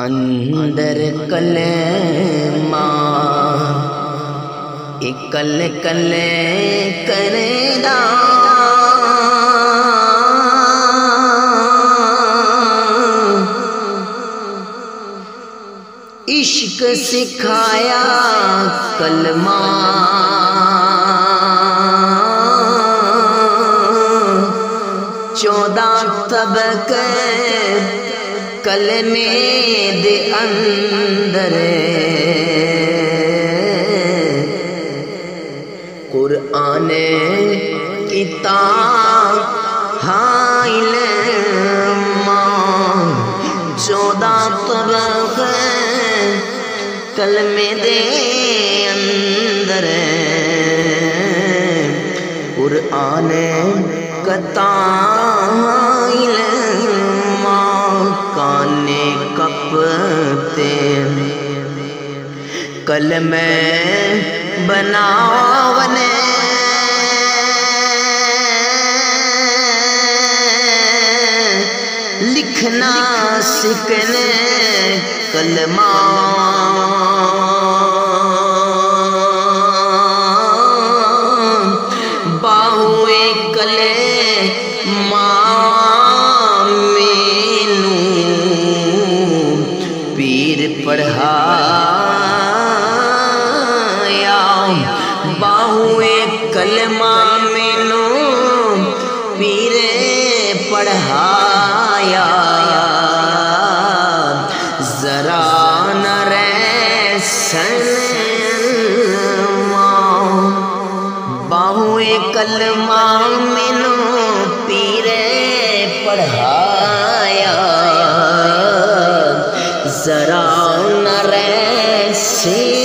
अंदर कलेमा इकल कले करेदा इश्क सिखाया कलमा चौदह तबके कलमे दे अंदर कुरान किताब हाइल माँ चौदह तबके कलमे दे अंदर कुरान कताइल काने कपते कलमे बनावने लिखना सीखने कलमा बाहुए कले पढ़ाया बाहुए कलमा मेनू पीरे पढ़ाया जरा न रे सनमाँ बाहुए कलमा मेनू पीरे पढ़ाया जरा See